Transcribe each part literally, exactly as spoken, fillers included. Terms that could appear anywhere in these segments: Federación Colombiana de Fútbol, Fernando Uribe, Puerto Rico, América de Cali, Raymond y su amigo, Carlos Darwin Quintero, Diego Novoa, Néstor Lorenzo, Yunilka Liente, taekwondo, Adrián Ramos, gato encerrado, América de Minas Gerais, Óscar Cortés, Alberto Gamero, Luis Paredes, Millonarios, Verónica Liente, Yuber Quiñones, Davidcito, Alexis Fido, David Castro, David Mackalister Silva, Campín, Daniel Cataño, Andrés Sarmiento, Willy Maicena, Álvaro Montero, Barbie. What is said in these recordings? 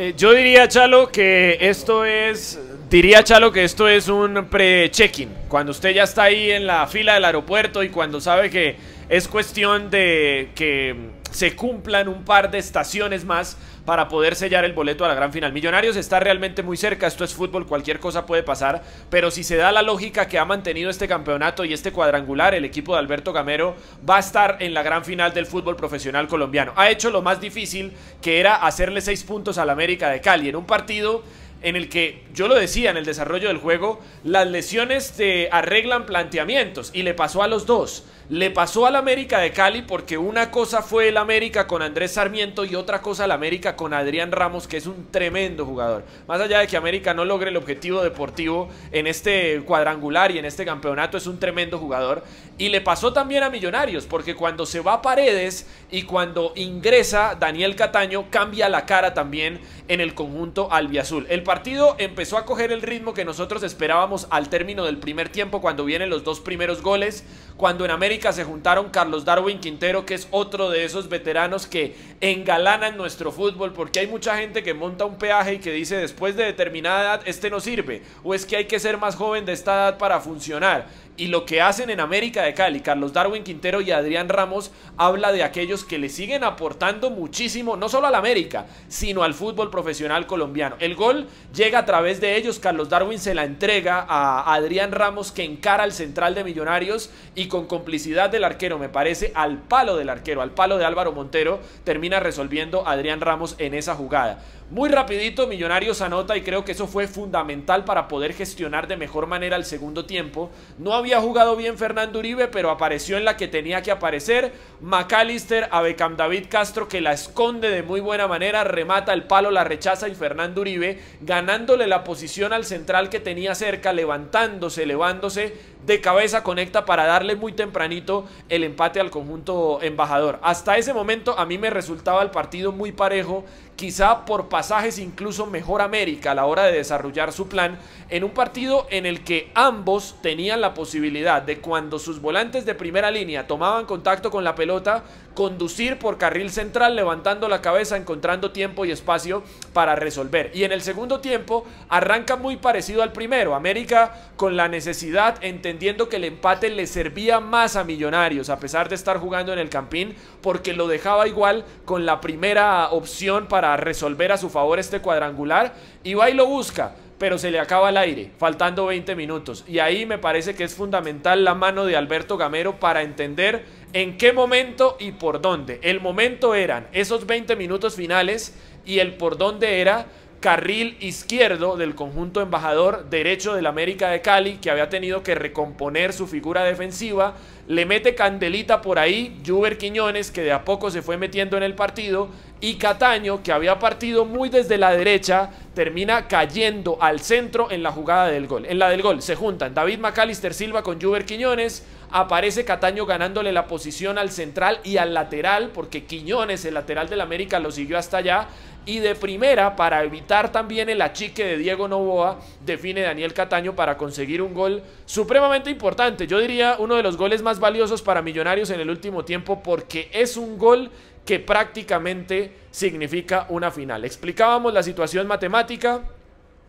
Eh, yo diría, Chalo, que esto es... Diría, Chalo, que esto es un pre-check-in. Cuando usted ya está ahí en la fila del aeropuerto y cuando sabe que es cuestión de que se cumplan un par de estaciones más para poder sellar el boleto a la gran final. Millonarios está realmente muy cerca, esto es fútbol, cualquier cosa puede pasar, pero si se da la lógica que ha mantenido este campeonato y este cuadrangular, el equipo de Alberto Gamero va a estar en la gran final del fútbol profesional colombiano. Ha hecho lo más difícil, que era hacerle seis puntos al América de Cali en un partido en el que, yo lo decía en el desarrollo del juego, las lesiones te arreglan planteamientos, y le pasó a los dos. Le pasó al América de Cali porque una cosa fue el América con Andrés Sarmiento y otra cosa el América con Adrián Ramos, que es un tremendo jugador. Más allá de que América no logre el objetivo deportivo en este cuadrangular y en este campeonato, es un tremendo jugador. Y le pasó también a Millonarios, porque cuando se va a Paredes y cuando ingresa Daniel Cataño, cambia la cara también en el conjunto albiazul. El partido empezó a coger el ritmo que nosotros esperábamos al término del primer tiempo, cuando vienen los dos primeros goles, cuando en América se juntaron Carlos Darwin Quintero, que es otro de esos veteranos que engalanan nuestro fútbol, porque hay mucha gente que monta un peaje y que dice después de determinada edad este no sirve, o es que hay que ser más joven de esta edad para funcionar. Y lo que hacen en América de Cali, Carlos Darwin Quintero y Adrián Ramos, habla de aquellos que le siguen aportando muchísimo, no solo al América, sino al fútbol profesional colombiano. El gol llega a través de ellos, Carlos Darwin se la entrega a Adrián Ramos, que encara al central de Millonarios y con complicidad del arquero, me parece, al palo del arquero, al palo de Álvaro Montero, termina resolviendo Adrián Ramos en esa jugada. Muy rapidito Millonarios anota, y creo que eso fue fundamental para poder gestionar de mejor manera el segundo tiempo. No había jugado bien Fernando Uribe, pero apareció en la que tenía que aparecer. Mackalister a Becam David Castro, que la esconde de muy buena manera, remata el palo, la rechaza, y Fernando Uribe, ganándole la posición al central que tenía cerca, levantándose, elevándose, de cabeza conecta para darle muy tempranito el empate al conjunto embajador. Hasta ese momento a mí me resultaba el partido muy parejo, quizá por pasajes incluso mejor América a la hora de desarrollar su plan, en un partido en el que ambos tenían la posibilidad de, cuando sus volantes de primera línea tomaban contacto con la pelota, conducir por carril central, levantando la cabeza, encontrando tiempo y espacio para resolver. Y en el segundo tiempo arranca muy parecido al primero, América con la necesidad, entendiendo que el empate le servía más a Millonarios, a pesar de estar jugando en el Campín, porque lo dejaba igual con la primera opción para a resolver a su favor este cuadrangular, y va y lo busca, pero se le acaba el aire, faltando veinte minutos, y ahí me parece que es fundamental la mano de Alberto Gamero para entender en qué momento y por dónde. El momento eran esos veinte minutos finales, y el por dónde era carril izquierdo del conjunto embajador, derecho del América de Cali, que había tenido que recomponer su figura defensiva. Le mete candelita por ahí Yuber Quiñones, que de a poco se fue metiendo en el partido, y Cataño, que había partido muy desde la derecha, termina cayendo al centro en la jugada del gol. En la del gol se juntan David Mackalister Silva con Yuber Quiñones, aparece Cataño ganándole la posición al central y al lateral, porque Quiñones, el lateral del América, lo siguió hasta allá, y de primera, para evitar también el achique de Diego Novoa, define Daniel Cataño para conseguir un gol supremamente importante. Yo diría uno de los goles más valiosos para Millonarios en el último tiempo, porque es un gol que prácticamente significa una final. Explicábamos la situación matemática.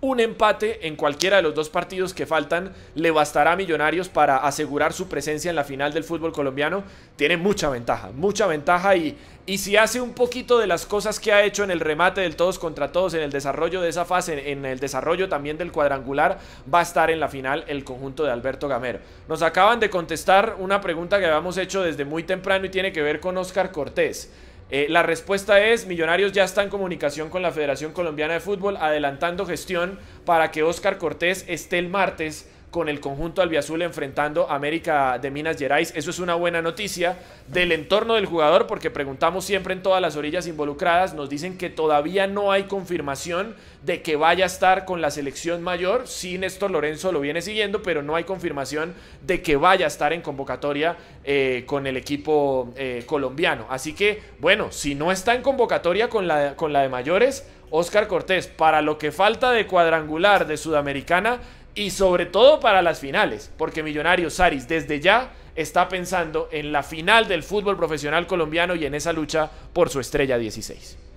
Un empate en cualquiera de los dos partidos que faltan le bastará a Millonarios para asegurar su presencia en la final del fútbol colombiano. Tiene mucha ventaja, mucha ventaja, y, y si hace un poquito de las cosas que ha hecho en el remate del todos contra todos, en el desarrollo de esa fase, en el desarrollo también del cuadrangular, va a estar en la final el conjunto de Alberto Gamero. Nos acaban de contestar una pregunta que habíamos hecho desde muy temprano y tiene que ver con Óscar Cortés. Eh, la respuesta es: Millonarios ya está en comunicación con la Federación Colombiana de Fútbol, adelantando gestión para que Óscar Cortés esté el martes con el conjunto albiazul enfrentando a América de Minas Gerais. Eso es una buena noticia del entorno del jugador, porque preguntamos siempre en todas las orillas involucradas, nos dicen que todavía no hay confirmación de que vaya a estar con la selección mayor. Sí, Néstor Lorenzo lo viene siguiendo, pero no hay confirmación de que vaya a estar en convocatoria eh, con el equipo eh, colombiano. Así que, bueno, si no está en convocatoria con la, con la de mayores, Óscar Cortés, para lo que falta de cuadrangular de Sudamericana, y sobre todo para las finales, porque Millonarios, Saris, desde ya está pensando en la final del fútbol profesional colombiano y en esa lucha por su estrella dieciséis.